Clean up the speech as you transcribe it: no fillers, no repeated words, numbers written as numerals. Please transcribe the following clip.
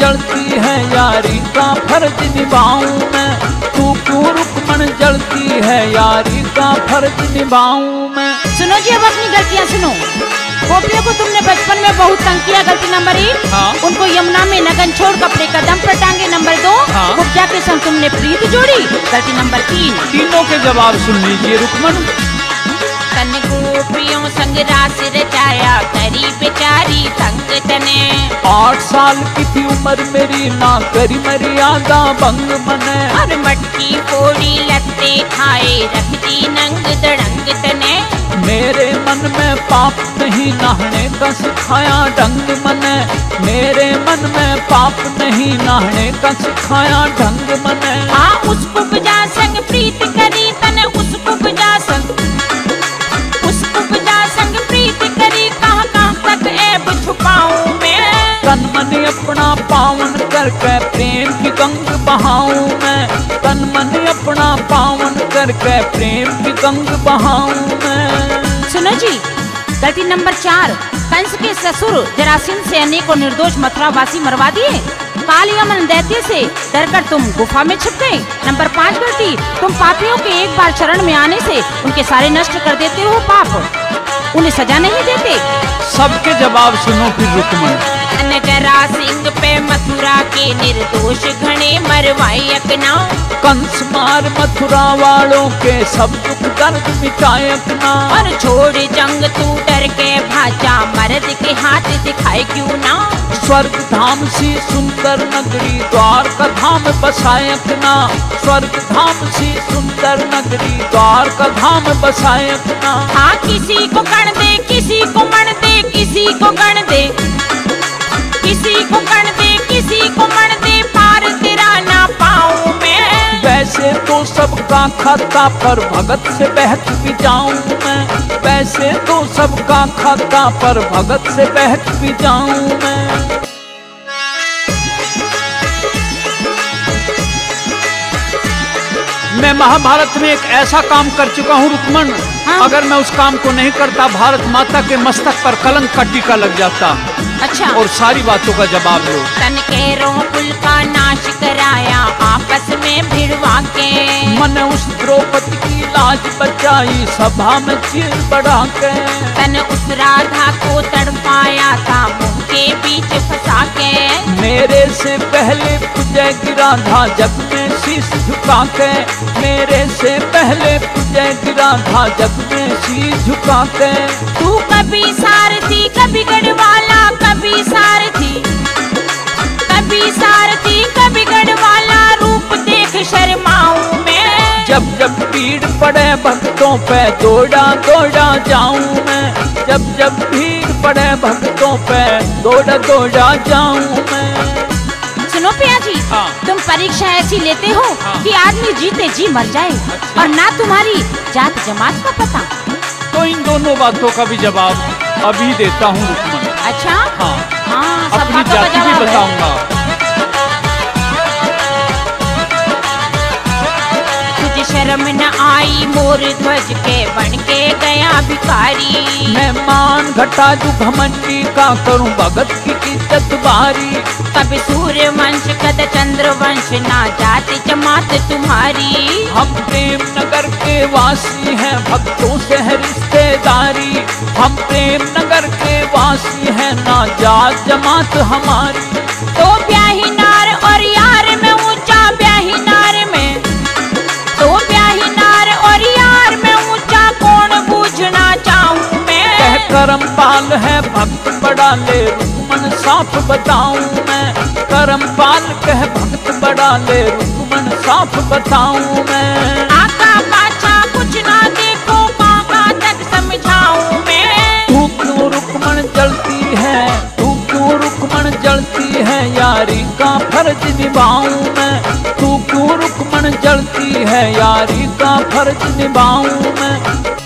जलती है यारी का फर्ज निभाऊं मैं, कुकू रुक्मण जलती है यारी का फर्ज निभाऊं मैं। सुनो जी अब अपनी गलतियाँ सुनो। गोपियों को तुमने बचपन में बहुत तंग किया। गलती नंबर 1, उनको यमुना में नगन छोड़ कपड़े कदम पर टांगे। नंबर 2, गुप्ता के संग तुमने प्रीत जोड़ी। गलती नंबर 3। तीनों के जवाब सुन लीजिए रुक्मण। तने गोपियों संग रास रचाया, करी बेचारी तंग तने। 8 साल की थी उम्र मेरी, ना करी मर्यादा भंग मने। हर मटकी फोड़ी लत्ते खाए, रख दी नंग दड़ंग तने। मेरे मन में पाप नहीं, नहाने का सिखाया ढंग मने। मेरे मन में पाप नहीं, नहाने का सिखाया ढंग मने। आ उसको बजा संग प्रीत करी तने, उसको बजा संग, उसको बजा संग प्रीत करी। कहाँ कहाँ तक ऐब छुपाऊं मैं, तन मन अपना पावन करके प्रेम की गंग बहाऊं मैं। तन मन अपना पावन करके प्रेम की गंग बहाऊं मैं। सुनो जी गलती नंबर 4, कंस के ससुर जरासीन से अनेकों निर्दोष मथुरावासी मरवा दिए। काली अमन दैत्य से डरकर तुम गुफा में छिप गए। नंबर 5 गलती, तुम पापियों के एक बार शरण में आने से उनके सारे नष्ट कर देते हो पाप, उन्हें सजा नहीं देते। सबके जवाब सुनो फिर रुक्मण। नगरा सिंह पे मथुरा के निर्दोष घने मरवाई अपना। कंस मार मथुरा वालों के सब दर्द मिटाए अपना। और छोड़ जंग तू डर के भाजा, मर्द के हाथ दिखाए क्यों ना। स्वर्ग धाम सी सुंदर नगरी, द्वार का धाम बसाए अपना। स्वर्ग धाम सी सुंदर नगरी, द्वार का धाम बसाए अपना। हाँ किसी को कण दे, किसी को मण दे, किसी को गण दे, किसी को कण दे, किसी को मण दे। पार तेरा ना पाऊं मैं, वैसे तो सबका खाता पर भगत से बहक भी जाऊं मैं। वैसे तो सबका खाता पर भगत से बहक भी जाऊं मैं। मैं महाभारत में एक ऐसा काम कर चुका हूं रुक्मण, अगर मैं उस काम को नहीं करता भारत माता के मस्तक पर कलंक का टीका लग जाता। अच्छा, और सारी बातों का जवाब दो। तन के रोकुल का नाश कराया, आपस में भिड़वा के। मन उस द्रौपदी की लाज बचाई, सभा में चीर बढ़ा के। तन उस राधा को तड़पाया था, मुँह के बीच फंसा के। मेरे से पहले पूजेगी राधा, जग में शीश झुका के। मेरे से पहले पूजेगी राधा, जग में शीश झुका के। तू कभी सारथी कभी गढ़वाला, कभी सारथी कभी सारथी कभी गढ़वाला, रूप देख शर्माऊं मैं। जब जब भीड़ पड़े भक्तों पे, दौड़ा दौड़ा जाऊं मैं। जब जब भीड़ पड़े भक्तों पे, दौड़ा दौड़ा जाऊं मैं। सुनो पिया जी, तुम परीक्षा ऐसी लेते हो कि आदमी जीते जी मर जाए। अच्छा। और ना तुम्हारी जात जमात का पता। तो इन दोनों बातों का भी जवाब अभी देता हूँ रुक्मण। अच्छा हाँ, हाँ अपनी जाति भी बताऊंगा। तुझे शर्म न आई मोर ध्वज के, बन के गया भिखारी। मैं मान घटा तू घमंडी का, करूं भगत की इज्जत बारी। कभी सूर्य वंश कद चंद्र वंश, ना जाति जमात तुम्हारी। हम प्रेम नगर के वासी हैं, भक्तों से है रिश्तेदारी। हम प्रेम नगर के वासी हैं, ना जात जमात हमारी। तो ब्याही नार और यार में ऊंचा, ब्याही नार में। तो ब्याही नार और यार में ऊंचा, कौन बूझना चाहूं मैं। कह करमपाल है भक्त बड़ा, ले रुक्मण साफ बताऊं मैं। करमपाल कह भक्त बड़ा, ले रुक्मण साफ बताऊं मैं। आका पाछा कुछ ना देखो, पापा तक समझाऊं मैं। रुक्मण जलती है, तू क्यों रुक्मण जलती है, यारी का फर्ज निभाऊं मैं। तू क्यों रुक्मण जलती है, यारी का फर्ज निभाऊं मैं।